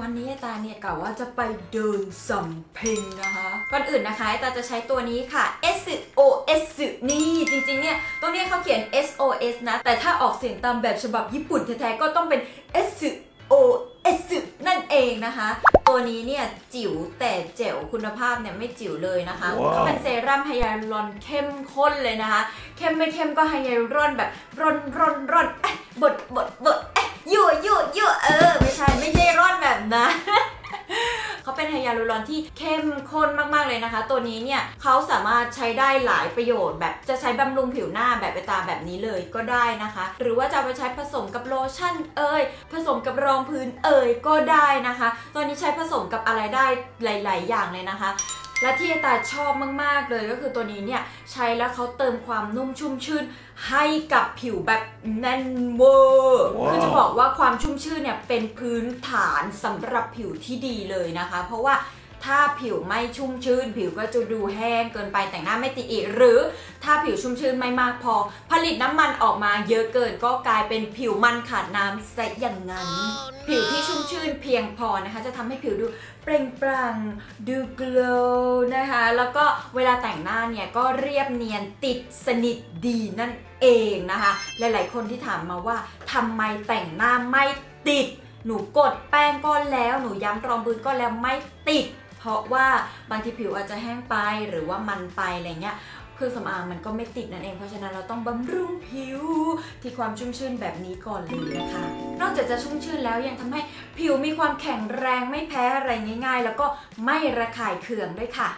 วันนี้ตาเนี่ยกะว่าจะไปเดินสำเพ็งนะคะก่อนอื่นนะคะตาจะใช้ตัวนี้ค่ะ SOS นี่จริงๆเนี่ยตรงนี้เขาเขียน SOS นะแต่ถ้าออกเสียงตามแบบฉบับญี่ปุ่นแท้ๆก็ต้องเป็น SOS นั่นเองนะคะตัวนี้เนี่ยจิ๋วแต่เจ๋วคุณภาพเนี่ยไม่จิ๋วเลยนะคะก็เป็นเซรั่มไฮยาลูรอนเข้มข้นเลยนะคะเข้มไม่เข้มก็ไฮยาลูรอนแบบร่อนบดยั่วไม่ใช่ร่อนแบบนั้น เขาเป็นไฮยาลูรอนที่เข้มข้นมากๆเลยนะคะตัวนี้เนี่ยเขาสามารถใช้ได้หลายประโยชน์แบบจะใช้บำรุงผิวหน้าแบบไปตาแบบนี้เลยก็ได้นะคะหรือว่าจะไปใช้ผสมกับโลชั่นผสมกับรองพื้นก็ได้นะคะตัวนี้ใช้ผสมกับอะไรได้หลายๆอย่างเลยนะคะและที่ตาชอบมากๆเลยก็คือตัวนี้เนี่ยใช้แล้วเขาเติมความนุ่มชุ่มชื่นให้กับผิวแบบแน่นเวอร์คือจะบอกว่าความชุ่มชื่นเนี่ยเป็นพื้นฐานสำหรับผิวที่ดีเลยนะคะเพราะว่าถ้าผิวไม่ชุ่มชื้นผิวก็จะดูแห้งเกินไปแต่งหน้าไม่ติดอีกหรือถ้าผิวชุ่มชื้นไม่มากพอผลิตน้ำมันออกมาเยอะเกินก็กลายเป็นผิวมันขาดน้ำซะอย่างนั้น ผิวที่ชุ่มชื้นเพียงพอนะคะจะทำให้ผิวดูเปล่งปลั่งดูโกลว์นะคะแล้วก็เวลาแต่งหน้าเนี่ยก็เรียบเนียนติดสนิทดีนั่นเองนะคะหลายๆคนที่ถามมาว่าทำไมแต่งหน้าไม่ติดหนูกดแป้งก็แล้วหนูย้ำรองพื้นก็แล้วไม่ติดเพราะว่าบางทีผิวอาจจะแห้งไปหรือว่ามันไปอะไรเงี้ยเครื่องสำอางมันก็ไม่ติดนั่นเองเพราะฉะนั้นเราต้องบำรุงผิวที่ความชุ่มชื่นแบบนี้ก่อนเลยนะคะนอกจากจะชุ่มชื่นแล้วยังทำให้ผิวมีความแข็งแรงไม่แพ้อะไรง่ายๆแล้วก็ไม่ระคายเคืองด้วยค่ะ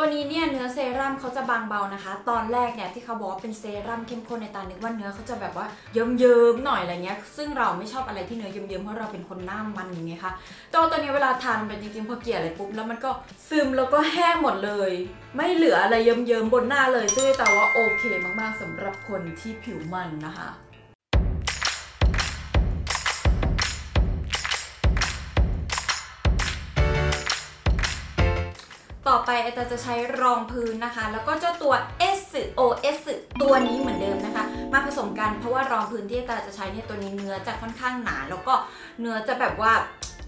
ตัวนี้เนี่ยเนื้อเซรั่มเขาจะบางเบานะคะตอนแรกเนี่ยที่เขาบอกว่าเป็นเซรั่มเข้มข้นในตานึกว่าเนื้อเขาจะแบบว่าเยิ้มๆหน่อยอะไรเงี้ยซึ่งเราไม่ชอบอะไรที่เนื้อเยิ้มๆเพราะเราเป็นคนหน้ามันอย่างเงี้ยค่ะตัวนี้เวลาทานไปจริงๆพอเกลี่ยอะไรปุ๊บแล้วมันก็ซึมแล้วก็แห้งหมดเลยไม่เหลืออะไรเยิ้มๆบนหน้าเลยซึ่งแต่ว่าโอเคมากๆสำหรับคนที่ผิวมันนะคะต่อไปไอตาจะใช้รองพื้นนะคะแล้วก็เจ้าตัว SOS ตัวนี้เหมือนเดิมนะคะมาผสมกันเพราะว่ารองพื้นที่ไอตาจะใช้เนี่ยตัวนี้เนื้อจะค่อนข้างหนาแล้วก็เนื้อจะแบบว่า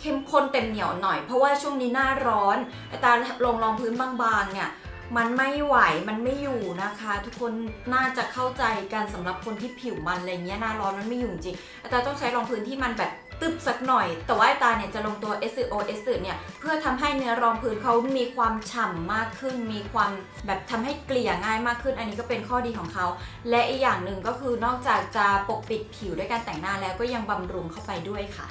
เข้มข้นเต็มเหนียวหน่อยเพราะว่าช่วงนี้หน้าร้อนไอตาลงรองพื้นบางๆเนี่ยมันไม่ไหวมันไม่อยู่นะคะทุกคนน่าจะเข้าใจกันสำหรับคนที่ผิวมันอะไรเงี้ยหน้าร้อนมันไม่อยู่จริงไอตาต้องใช้รองพื้นที่มันแบบตึบสักหน่อยแต่ว่าตาเนี่ยจะลงตัว SOS เนี่ยเพื่อทำให้เนื้อรองพื้นเขามีความฉ่ามากขึ้นมีความแบบทำให้เกลี่ยง่ายมากขึ้นอันนี้ก็เป็นข้อดีของเขาและอีกอย่างหนึ่งก็คือนอกจากจะปกปิดผิวด้วยการแต่งหน้าแล้วก็ยังบำรุงเข้าไปด้วยค่ะ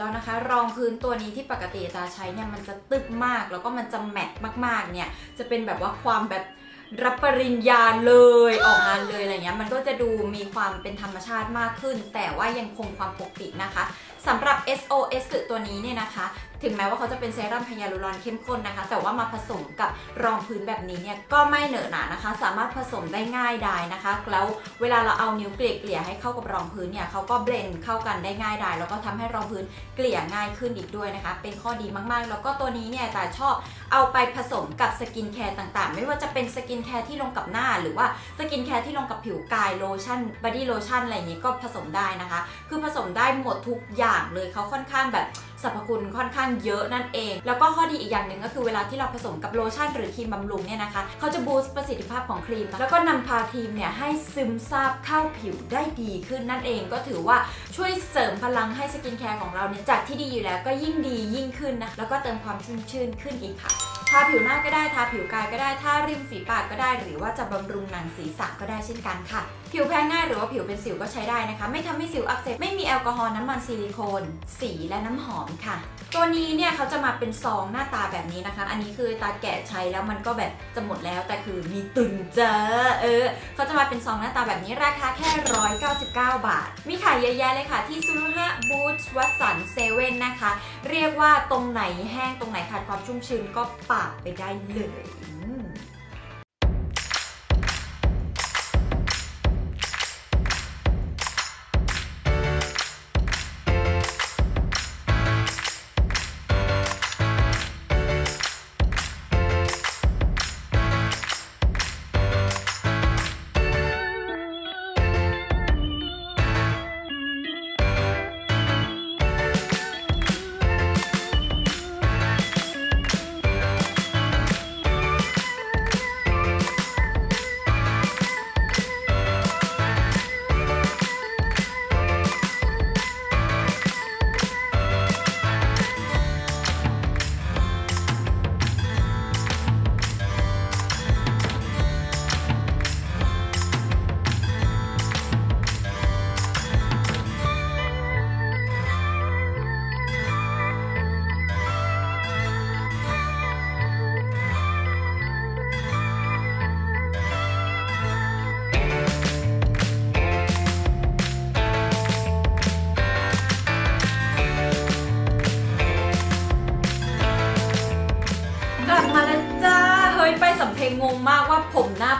แล้วนะคะรองพื้นตัวนี้ที่ปกติตาใช้เนี่ยมันจะตึบมากแล้วก็มันจะแมตต์มากๆเนี่ยจะเป็นแบบว่าความแบบรับปริญญาเลยออกงานเลยอะไรเงี้ยมันก็จะดูมีความเป็นธรรมชาติมากขึ้นแต่ว่ายังคงความปกปิดนะคะสำหรับ SOS ตัวนี้เนี่ยนะคะถึงแม้ว่าเขาจะเป็นเซรั่มไฮยาลูรอนเข้มข้นนะคะแต่ว่ามาผสมกับรองพื้นแบบนี้เนี่ยก็ไม่เหนอะหนานะคะสามารถผสมได้ง่ายดายนะคะแล้วเวลาเราเอานิ้วเกลี่ยให้เข้ากับรองพื้นเนี่ยเขาก็เบลนด์เข้ากันได้ง่ายดายแล้วก็ทำให้รองพื้นเกลี่ยง่ายขึ้นอีกด้วยนะคะเป็นข้อดีมากๆแล้วก็ตัวนี้เนี่ยตาชอบเอาไปผสมกับสกินแคร์ต่างๆไม่ว่าจะเป็นสกินแคร์ที่ลงกับหน้าหรือว่าสกินแคร์ที่ลงกับผิวกายโลชั่นบอดี้โลชั่นอะไรอย่างนี้ก็ผสมได้นะคะคือผสมได้หมดทุกอย่างเลยเขาค่อนข้างแบบสรรพคุณค่อนข้างเยอะนั่นเองแล้วก็ข้อดีอีกอย่างหนึ่งก็คือเวลาที่เราผสมกับโลชั่นหรือครีมบำรุงเนี่ยนะคะเขาจะบูสต์ประสิทธิภาพของครีมแล้วก็นำพาครีมเนี่ยให้ซึมซาบเข้าผิวได้ดีขึ้นนั่นเองก็ถือว่าช่วยเสริมพลังให้สกินแคร์ของเราเนี่ยจากที่ดีอยู่แล้วก็ยิ่งดียิ่งขึ้นนะแล้วก็เติมความชุ่มชื่นขึ้นอีกค่ะทาผิวหน้าก็ได้ทาผิวกายก็ได้ทาริมฝีปากก็ได้หรือว่าจะบำรุงหนังศีรษะก็ได้เช่นกันค่ะผิวแพ้ง่ายหรือว่าผิวเป็นสิวก็ใช้ได้นะคะไม่ทำให้สิวอักเสบไม่มีแอลกอฮอล์น้ำมันซิลิโคนสีและน้ำหอมค่ะตัวนี้เนี่ยเขาจะมาเป็นซองหน้าตาแบบนี้นะคะอันนี้คือตาแกะใช้แล้วมันก็แบบจะหมดแล้วแต่คือมีตุนเจอเขาจะมาเป็นซองหน้าตาแบบนี้ราคาแค่199 บาทมีขายเยอะแยะเลยค่ะที่ซูรุฮะบูธวัตสันเซเว่นนะคะเรียกว่าตรงไหนแห้งตรงไหนขาดความชุ่มชื้นก็ปะไปได้เลย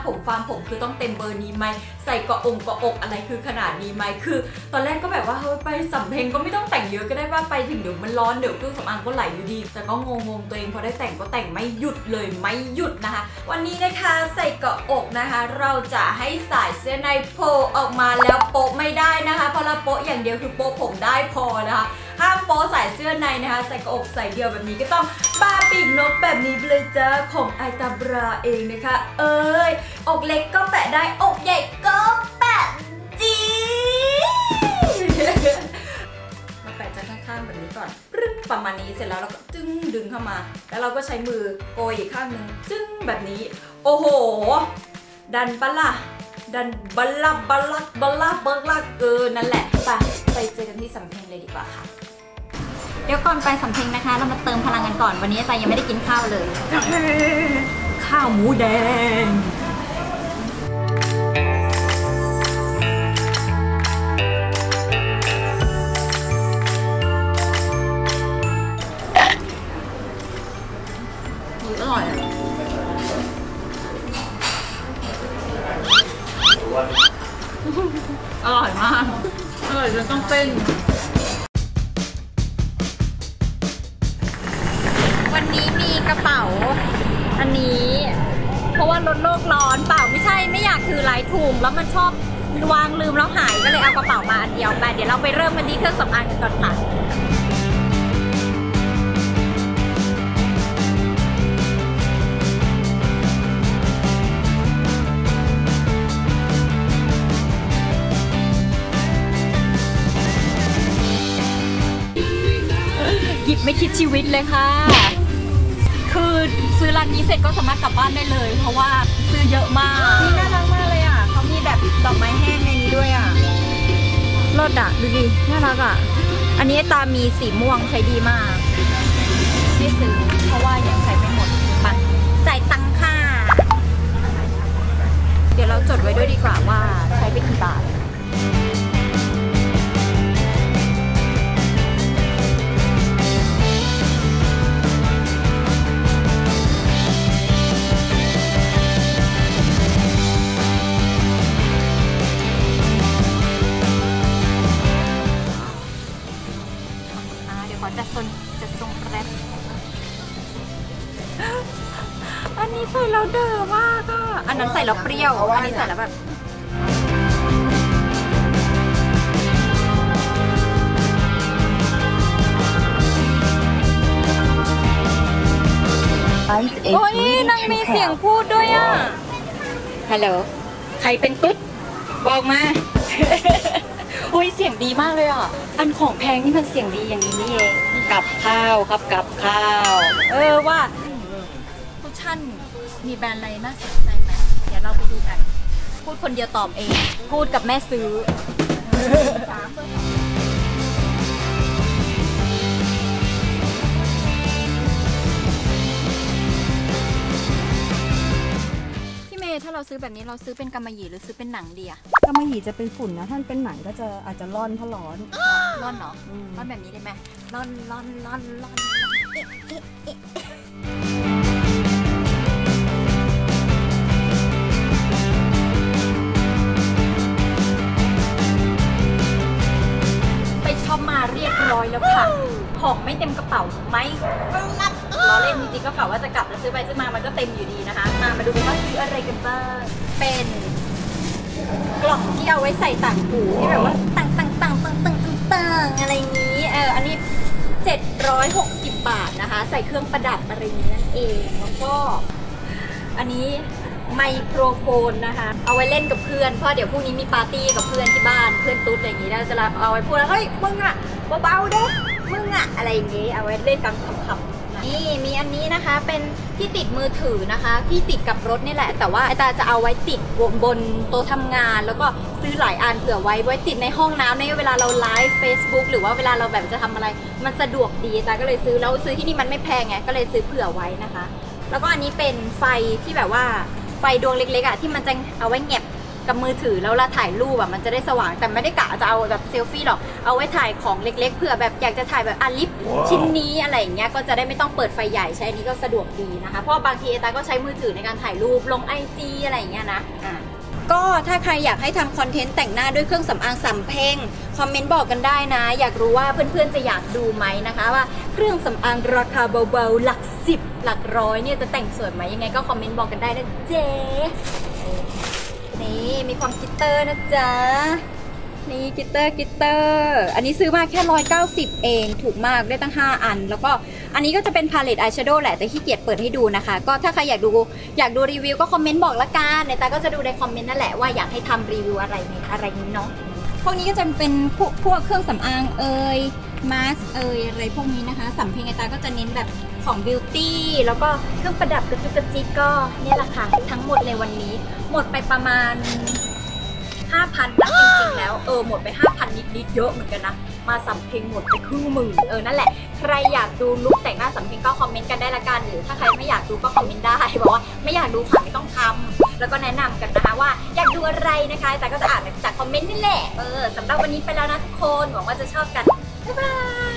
ผมฟาร์มผมคือต้องเต็มเบอร์นี้ไหมใส่เกาะองเกาะอกอะไรคือขนาดนี้ไหมคือตอนแรกก็แบบว่าเฮ้ยไปสำเพ็งก็ไม่ต้องแต่งเยอะก็ได้ว่าไปถึงเดี๋ยวมันร้อนเดี๋ยวเครื่องสำอางก็ไหลอยู่ดีแต่ก็งงตัวเองพอได้แต่งก็แต่งไม่หยุดเลยไม่หยุดนะคะวันนี้นะคะใส่เกาะอกนะคะเราจะให้สายเสื้อในโผล่ออกมาแล้วโป๊ะไม่ได้นะคะเพราะเราโป๊ะอย่างเดียวคือโป๊ะผมได้พอนะคะห้ามโป๊ะใส่เสื้อในนะคะใส่กระอกใส่เดี่ยวแบบนี้ก็ต้องบาปีกนกแบบนี้ไปเลยจ้าของไอตาบราเองนะคะอกเล็กก็แปะได้อกใหญ่ก็แปะจีมาแปะจากข้างๆแบบนี้ก่อนประมาณนี้เสร็จแล้วเราก็จึ้งดึงเข้ามาแล้วเราก็ใช้มือโกยอีกข้างนึงจึ้งแบบนี้โอ้โหดันปะล่ะดันบลับบลับบลับบลับนั่นแหละไปเจอกันที่สำเพ็งเลยดีกว่าค่ะเดี๋ยวก่อนไปสำเพ็งนะคะเรามาเติมพลังกันก่อนวันนี้ตายังไม่ได้กินข้าวเลยข้าวหมูแดงอร่อยอ่ะอร่อยมากอร่อยจนต้องเต้นวันนี้มีกระเป๋าอันนี้เพราะว่าลดโลกร้อนเปล่าไม่ใช่ไม่อยากถือหลายถุงแล้วมันชอบวางลืมแล้วหายก็เลยเอากระเป๋ามาอันเดียวแต่เดี๋ยวเราไปเริ่มวันนี้เครื่องสำอางกันก่อนค่ะหยิบไม่คิดชีวิตเลยค่ะคือซื้อร้านนี้เสร็จก็สามารถกลับบ้านได้เลยเพราะว่าซื้อเยอะมากนี่น่ารักมากเลยอ่ะเขามีแบบดอกไม้แห้งในนี้ด้วยอ่ะรสอ่ะดูดิน่ารักอ่ะอันนี้ตามีสีม่วงใช้ดีมากไม่ซื้อเพราะว่ายังใช้ไม่หมดไปจ่ายตังค่าเดี๋ยวเราจดไว้ด้วยดีกว่าว่าใช้ไปกี่บาทแล้วเปรี้ยวอันนี้ใส่แล้วแบบโอ้ยนางมีเสียงพูดด้วยอ่ะฮัลโหลใครเป็นตุ๊ดบอกมาโอ้ยเสียงดีมากเลยอ่ะอันของแพงนี่มันเสียงดีอย่างนี้นี่เองกับข้าวครับกับข้าวว่าทุกท่านมีแบรนด์อะไรน่าสนใจเราไปดูกันพูดคนเดียวตอบเองพูดกับแม่ซื้อพี่เมย์ถ้าเราซื้อแบบนี้เราซื้อเป็นกำมะหยี่หรือซื้อเป็นหนังดีอะกำมะหยี่จะเป็นฝุ่นนะถ้าเป็นหนังก็จะอาจจะร่อนถ้าร้อนร่อนเนาะร่อนแบบนี้ได้ไหมร่อนเรียบร้อยแล้วค่ะของไม่เต็มกระเป๋าไม่ล้อเล่นจริงๆก็กะว่าจะกลับแล้วซื้อไปซื้อมามันก็เต็มอยู่ดีนะคะมาดูกันว่าซื้ออะไรกันบ้างเป็นกล่องที่เอาไว้ใส่ต่างหูที่แบบว่าต่างอะไรนี้อันนี้760บาทนะคะใส่เครื่องประดับอะไรนี้นั่นเองแล้วก็อันนี้ไมโครโฟนนะคะเอาไว้เล่นกับเพื่อนเพราะเดี๋ยวพรุ่งนี้มีปาร์ตี้กับเพื่อนที่บ้านเพื่อนตุ๊ดอะไรอย่างนี้เราจะเอาไว้พูดแล้วเฮ้ยมึงอะเบาๆเด้มึงอะอะไรอย่างนี้เอาไว้เล่นกันขำๆนี่มีอันนี้นะคะเป็นที่ติดมือถือนะคะที่ติดกับรถนี่แหละแต่ว่าไอตาจะเอาไว้ติดบนโต๊ะทำงานแล้วก็ซื้อหลายอันเผื่อไว้ติดในห้องน้ำในเวลาเราไลฟ์ Facebook หรือว่าเวลาเราแบบจะทำอะไรมันสะดวกดีตาก็เลยซื้อแล้วซื้อที่นี่มันไม่แพงไงก็เลยซื้อเผื่อไว้นะคะแล้วก็อันนี้เป็นไฟที่แบบว่าไฟดวงเล็กๆอ่ะที่มันจะเอาไว้แงบ กับมือถือแล้วเราถ่ายรูปอ่ะมันจะได้สว่างแต่ไม่ได้กะจะเอาแบบเซลฟี่หรอกเอาไว้ถ่ายของเล็กๆเผื่อแบบอยากจะถ่ายแบบลิปชิ้นนี้อะไรอย่างเงี้ยก็จะได้ไม่ต้องเปิดไฟใหญ่ใช้อันนี้ก็สะดวกดีนะคะเพราะบางทีเอตาก็ใช้มือถือในการถ่ายรูปลง IG อะไรอย่างเงี้ยนะก็ถ้าใครอยากให้ทำคอนเทนต์แต่งหน้าด้วยเครื่องสำอางสำเพ็งคอมเมนต์บอกกันได้นะอยากรู้ว่าเพื่อนๆจะอยากดูไหมนะคะว่าเครื่องสำอางราคาเบาๆหลักสิบหลักร้อยเนี่ยจะแต่งสวยไหมยังไงก็คอมเมนต์บอกกันได้นะเจ๊นี่มีความกลิตเตอร์นะจ๊ะนี่กลิตเตอร์อันนี้ซื้อมาแค่190เองถูกมากได้ตั้ง5อันแล้วก็อันนี้ก็จะเป็นพาเลตอายแชโดว์แหละแต่ขี้เกียจเปิดให้ดูนะคะก็ถ้าใครอยากดูรีวิวก็คอมเมนต์บอกละกันในตาก็จะดูในคอมเมนต์นั่นแหละว่าอยากให้ทำรีวิวอะไรนี้เนาะพวกนี้ก็จะเป็นพวกเครื่องสำอางเอ่ยมาสก์เอ่ยอะไรพวกนี้นะคะสำเพ็งในตาก็จะเน้นแบบของบิวตี้แล้วก็เครื่องประดับกระจุกกระจิกก็เนี่ยแหละค่ะทั้งหมดเลยวันนี้หมดไปประมาณ5,000นะจริงๆแล้วหมดไป 5,000 นิดๆเยอะเหมือนกันนะมาสำเพ็งหมดไปครึ่งหมื่นนั่นแหละใครอยากดูลุคแต่งหน้าสำเพ็งก็คอมเมนต์กันได้ละกันหรือถ้าใครไม่อยากดูก็คอมเมนต์ได้บอกว่าไม่อยากดูค่ะไม่ต้องทำแล้วก็แนะนำกันนะคะว่าอยากดูอะไรนะคะแต่ก็จะอ่านจากคอมเมนต์นี่แหละสำหรับวันนี้ไปแล้วนะทุกคนหวังว่าจะชอบกันบ๊ายบาย